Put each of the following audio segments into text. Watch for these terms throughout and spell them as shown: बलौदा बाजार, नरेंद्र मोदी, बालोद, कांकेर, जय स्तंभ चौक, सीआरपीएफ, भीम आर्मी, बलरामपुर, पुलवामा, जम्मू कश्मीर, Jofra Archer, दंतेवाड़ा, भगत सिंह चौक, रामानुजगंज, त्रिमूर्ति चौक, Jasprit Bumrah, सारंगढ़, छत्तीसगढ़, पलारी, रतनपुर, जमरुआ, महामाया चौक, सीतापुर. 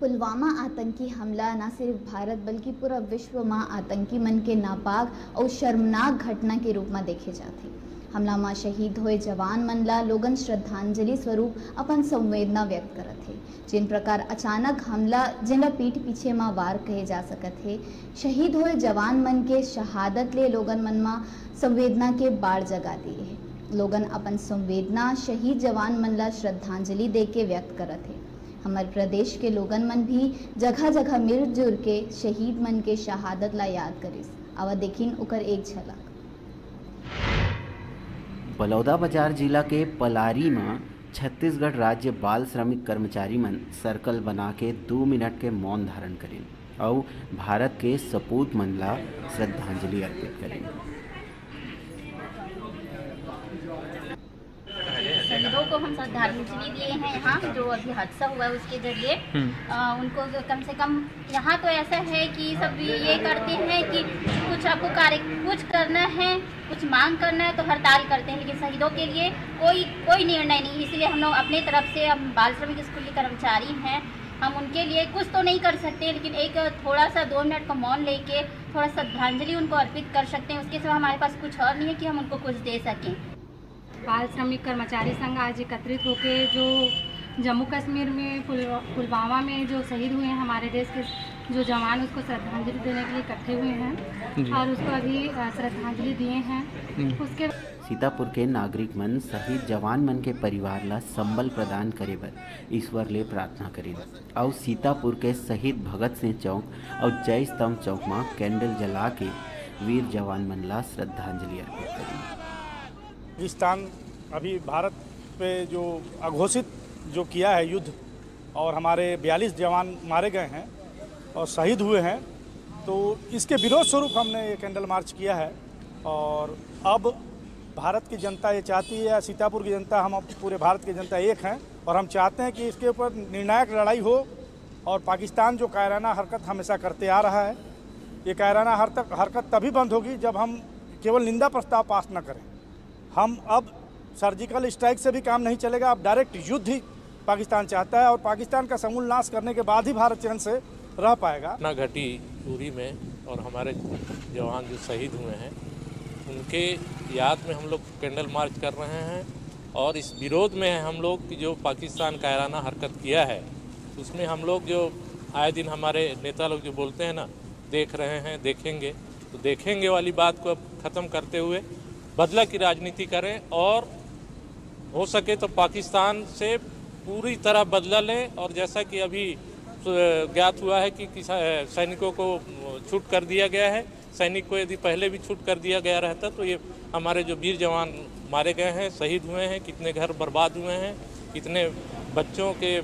पुलवामा आतंकी हमला न सिर्फ भारत बल्कि पूरा विश्व में आतंकी मन के नापाक और शर्मनाक घटना के रूप में देखे जाते। हमला में शहीद होए जवान मन ला लोगन श्रद्धांजलि स्वरूप अपन संवेदना व्यक्त करत है। जिन प्रकार अचानक हमला जिला पीठ पीछे में वार कहे जा सकत है, शहीद होए जवान मन के शहादत ले लोगन मन में संवेदना के बाढ़ जगा दिए है। लोगन अपन संवेदना शहीद जवान मन ला श्रद्धांजलि दे के व्यक्त करत है। हमारे प्रदेश के लोगन मन भी जगह जगह मिलजुल के शहीद मन के शहादत ला याद करिस। आवा देखिन उकर एक झलक। बलौदा बाजार जिला के पलारी में छत्तीसगढ़ राज्य बाल श्रमिक कर्मचारी मन सर्कल बना के 2 मिनट के मौन धारण करें और भारत के सपूत मन ला श्रद्धांजलि अर्पित करें। शहीदों को हम श्रद्धांजलि दिए हैं। यहाँ जो अभी हादसा हुआ है उसके जरिए उनको कम से कम, यहाँ तो ऐसा है कि सब ये करते हैं कि कुछ आपको कार्य कुछ करना है, कुछ मांग करना है तो हड़ताल करते हैं, लेकिन शहीदों के लिए कोई निर्णय नहीं। इसलिए हम लोग अपने तरफ से, हम बाल श्रमिक स्कूल के कर्मचारी हैं, हम उनके लिए कुछ तो नहीं कर सकते लेकिन एक थोड़ा सा 2 मिनट का मौन लेके थोड़ा श्रद्धांजलि उनको अर्पित कर सकते हैं। उसके सिवा हमारे पास कुछ और नहीं है कि हम उनको कुछ दे सकें। बाल श्रमिक कर्मचारी संघ आज एकत्रित होकर जो जम्मू कश्मीर में पुलवामा में जो शहीद हुए हैं हमारे देश के जो जवान, उसको श्रद्धांजलि देने के लिए इकट्ठे हुए हैं और उसको अभी श्रद्धांजलि दिए हैं। उसके सीतापुर के नागरिक मन शहीद जवान मन के परिवार ला संबल प्रदान करे बर ईश्वर ले प्रार्थना करें और सीतापुर के शहीद भगत सिंह चौक और जय स्तंभ चौक में कैंडल जला के वीर जवान मन ला श्रद्धांजलि अर्पित करें। पाकिस्तान अभी भारत पे जो अघोषित जो किया है युद्ध और हमारे 42 जवान मारे गए हैं और शहीद हुए हैं, तो इसके विरोध स्वरूप हमने ये कैंडल मार्च किया है। और अब भारत की जनता ये चाहती है, सीतापुर की जनता, हम पूरे भारत की जनता एक हैं और हम चाहते हैं कि इसके ऊपर निर्णायक लड़ाई हो। और पाकिस्तान जो कायराना हरकत हमेशा करते आ रहा है, ये कायराना हरकत तभी बंद होगी जब हम केवल निंदा प्रस्ताव पास न करें। हम अब सर्जिकल स्ट्राइक से भी काम नहीं चलेगा, अब डायरेक्ट युद्ध ही पाकिस्तान चाहता है और पाकिस्तान का समूल नाश करने के बाद ही भारत चैन से रह पाएगा। ना घटी दूरी में और हमारे जवान जो शहीद हुए हैं उनके याद में हम लोग कैंडल मार्च कर रहे हैं और इस विरोध में हम लोग की जो पाकिस्तान कायराना हरकत किया है उसमें हम लोग जो आए दिन हमारे नेता लोग जो बोलते हैं ना, देख रहे हैं देखेंगे, तो देखेंगे वाली बात को अब ख़त्म करते हुए बदला की राजनीति करें और हो सके तो पाकिस्तान से पूरी तरह बदला लें। और जैसा कि अभी ज्ञात हुआ है कि सैनिकों को छूट कर दिया गया है, सैनिक को यदि पहले भी छूट कर दिया गया रहता तो ये हमारे जो वीर जवान मारे गए हैं, शहीद हुए हैं, कितने घर बर्बाद हुए हैं, कितने बच्चों के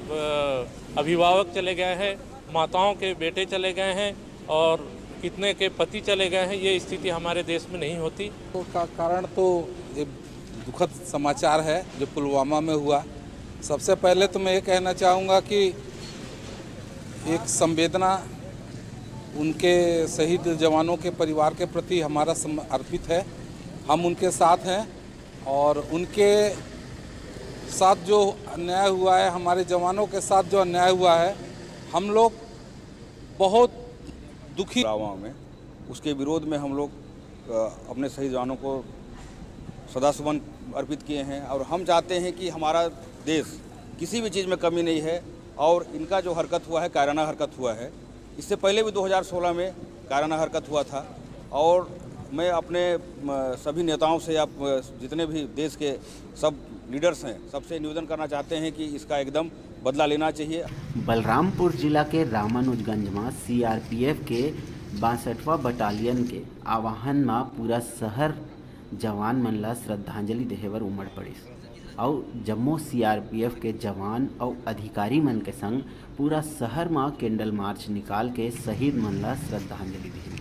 अभिभावक चले गए हैं, माताओं के बेटे चले गए हैं और कितने के पति चले गए हैं, ये स्थिति हमारे देश में नहीं होती। तो का कारण तो ये दुखद समाचार है जो पुलवामा में हुआ। सबसे पहले तो मैं ये कहना चाहूँगा कि एक संवेदना उनके शहीद जवानों के परिवार के प्रति हमारा अर्पित है। हम उनके साथ हैं और उनके साथ जो अन्याय हुआ है, हमारे जवानों के साथ जो अन्याय हुआ है, हम लोग बहुत दुखी पुलवामा में, उसके विरोध में हम लोग अपने शहीद जवानों को सदा सुमन अर्पित किए हैं। और हम चाहते हैं कि हमारा देश किसी भी चीज़ में कमी नहीं है और इनका जो हरकत हुआ है, कायराना हरकत हुआ है, इससे पहले भी 2016 में कायराना हरकत हुआ था। और मैं अपने सभी नेताओं से, आप जितने भी देश के सब लीडर्स हैं, सबसे निवेदन करना चाहते हैं कि इसका एकदम बदला लेना चाहिए। बलरामपुर जिला के रामानुजगंज में सीआरपीएफ के 62वां बटालियन के आवाहन में पूरा शहर जवान मन ला श्रद्धांजलि देहे बर उमड़ पड़िस और जम्मू सीआरपीएफ के जवान और अधिकारी मन के संग पूरा शहर में कैंडल मार्च निकाल के शहीद मन ला श्रद्धांजलि देही।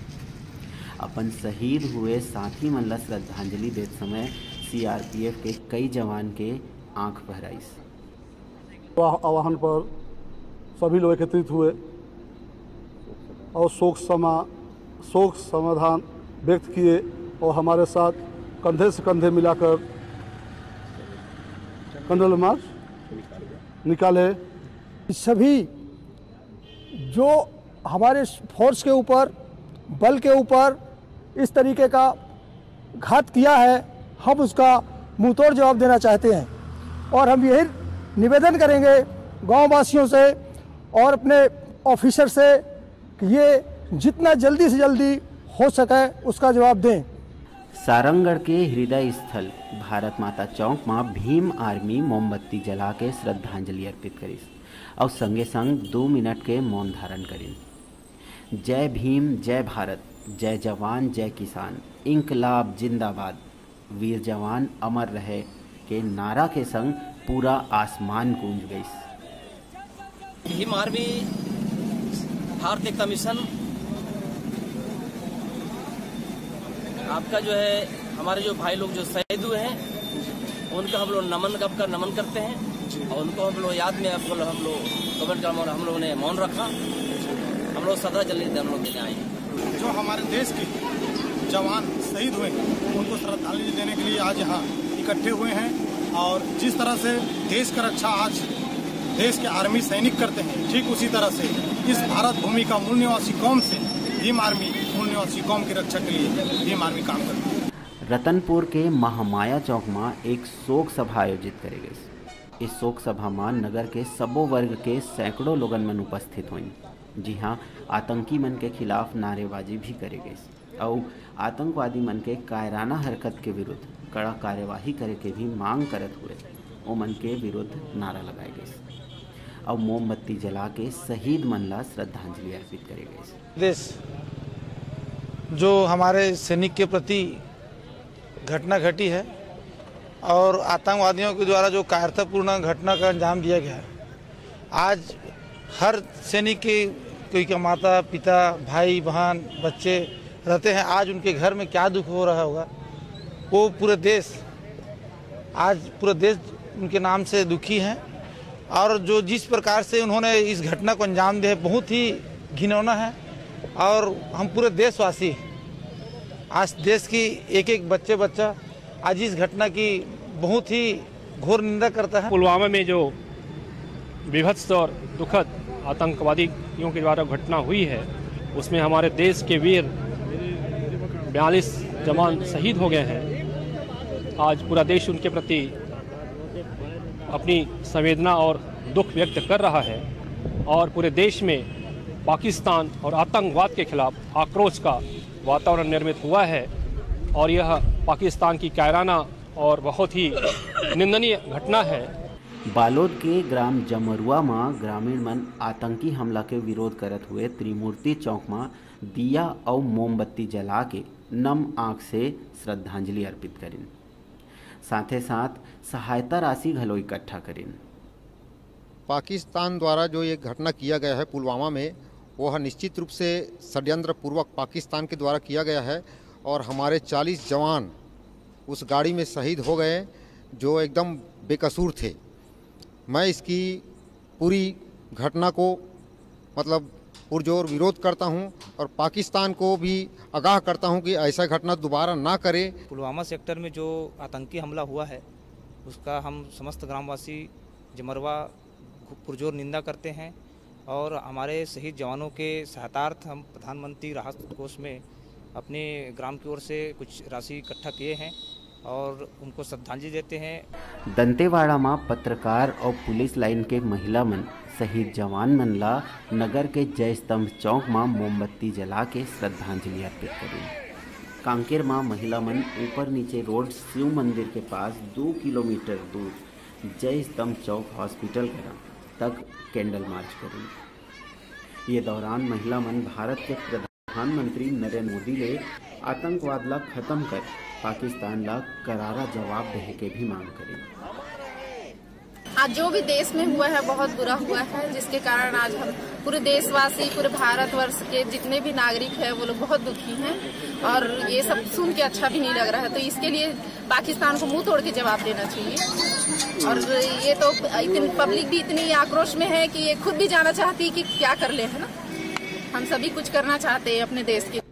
अपन शहीद हुए साथी मन ला श्रद्धांजलि देते समय सीआरपीएफ के कई जवान के आंख बहराइस। आवाहन पर सभी लोग एकत्रित हुए और शोक समाधान व्यक्त किए और हमारे साथ कंधे से कंधे मिलाकर कैंडल मार्च निकाले। सभी जो हमारे फोर्स के ऊपर, बल के ऊपर इस तरीके का घात किया है, हम उसका मुंहतोड़ जवाब देना चाहते हैं। और हम यही निवेदन करेंगे गांववासियों से और अपने ऑफिसर से कि ये जितना जल्दी से जल्दी हो सके उसका जवाब दें। सारंगढ़ के हृदय स्थल भारत माता चौक में भीम आर्मी मोमबत्ती जला के श्रद्धांजलि अर्पित करीस और संगे संग 2 मिनट के मौन धारण करीन। जय भीम, जय भारत, जय जवान, जय किसान, इंकलाब जिंदाबाद, वीर जवान अमर रहे के नारा के संग पूरा आसमान गूंज गई। भीम आर्मी भारतीय कमीशन आपका जो है, हमारे जो भाई लोग जो शहीद हुए हैं उनका हम लोग नमन आपका नमन करते हैं और उनको हम लोग याद में हम लोगों ने मौन रखा। हम लोग श्रद्धांजलि देने आए हैं। जो हमारे देश के जवान शहीद हुए उनको श्रद्धांजलि देने के लिए आज यहाँ इकट्ठे हुए हैं। और जिस तरह से देश का रक्षा आज देश के आर्मी सैनिक करते हैं, ठीक उसी तरह से इस भारत भूमि का मूल निवासी कौम से भीम आर्मी कौम की रक्षा के लिए भीम आर्मी काम करती है। रतनपुर के महामाया चौक में एक शोक सभा आयोजित करे गई। इस शोक सभा में नगर के सबो वर्ग के सैकड़ों लोगन मन उपस्थित हुई। जी हाँ, आतंकी मन के खिलाफ नारेबाजी भी करे गई और आतंकवादी मन के कायराना हरकत के विरुद्ध कड़ा कार्यवाही करे के भी मांग करत हुए वो मन के विरुद्ध नारा लगाए गए और मोमबत्ती जला के शहीद मन ला श्रद्धांजलि अर्पित करे गए। जो हमारे सैनिक के प्रति घटना घटी है और आतंकवादियों के द्वारा जो कायरतापूर्ण घटना का अंजाम दिया गया है, आज हर सैनिक के कोई का माता पिता भाई बहन बच्चे रहते हैं, आज उनके घर में क्या दुख हो रहा होगा, वो पूरा देश उनके नाम से दुखी है। और जो जिस प्रकार से उन्होंने इस घटना को अंजाम दिया है बहुत ही घिनौना है। और हम पूरे देशवासी आज देश की एक एक बच्चा आज इस घटना की बहुत ही घोर निंदा करता है। पुलवामा में जो बीभत्स और दुखद आतंकवादियों के द्वारा घटना हुई है उसमें हमारे देश के वीर 42 जवान शहीद हो गए हैं। आज पूरा देश उनके प्रति अपनी संवेदना और दुख व्यक्त कर रहा है और पूरे देश में पाकिस्तान और आतंकवाद के खिलाफ आक्रोश का वातावरण निर्मित हुआ है। और यह पाकिस्तान की कायराना और बहुत ही निंदनीय घटना है। बालोद के ग्राम जमरुआ में ग्रामीण मन आतंकी हमला के विरोध करत हुए त्रिमूर्ति चौक में दिया और मोमबत्ती जला के नम आँख से श्रद्धांजलि अर्पित करें, साथे साथ सहायता राशि घलो इकट्ठा करें। पाकिस्तान द्वारा जो ये घटना किया गया है पुलवामा में, वह निश्चित रूप से षड्यंत्र पूर्वक पाकिस्तान के द्वारा किया गया है। और हमारे 40 जवान उस गाड़ी में शहीद हो गए जो एकदम बेकसूर थे। मैं इसकी पूरी घटना को मतलब पुरजोर विरोध करता हूं और पाकिस्तान को भी आगाह करता हूं कि ऐसा घटना दोबारा ना करे। पुलवामा सेक्टर में जो आतंकी हमला हुआ है उसका हम समस्त ग्रामवासी जमरवा पुरजोर निंदा करते हैं और हमारे शहीद जवानों के सहायतार्थ हम प्रधानमंत्री राहत कोष में अपने ग्राम की ओर से कुछ राशि इकट्ठा किए हैं और उनको श्रद्धांजलि देते हैं। दंतेवाड़ा में पत्रकार और पुलिस लाइन के महिला मन शहीद जवान मन ला नगर के जय स्तंभ चौक में मोमबत्ती जला के श्रद्धांजलि अर्पित करी। कांकेर में महिला मन ऊपर नीचे रोड शिव मंदिर के पास 2 किलोमीटर दूर जय स्तंभ चौक हॉस्पिटल करा तक कैंडल मार्च करी। ये दौरान महिला मन भारत के प्रधानमंत्री नरेंद्र मोदी ने आतंकवाद ला खत्म कर पाकिस्तान ला करारा जवाब देने के भी मांग करी। आज जो भी देश में हुआ है बहुत बुरा हुआ है, जिसके कारण आज हम पूरे देशवासी पूरे भारतवर्ष के जितने भी नागरिक हैं वो लोग बहुत दुखी हैं और ये सब सुन के अच्छा भी नहीं लग रहा है। तो इसके लिए पाकिस्तान को मुंह तोड़ के जवाब देना चाहिए। और ये तो पब्लिक भी इतनी आक्रोश में है कि ये खुद भी जाना चाहती है कि क्या कर ले, है ना। हम सभी कुछ करना चाहते हैं अपने देश के।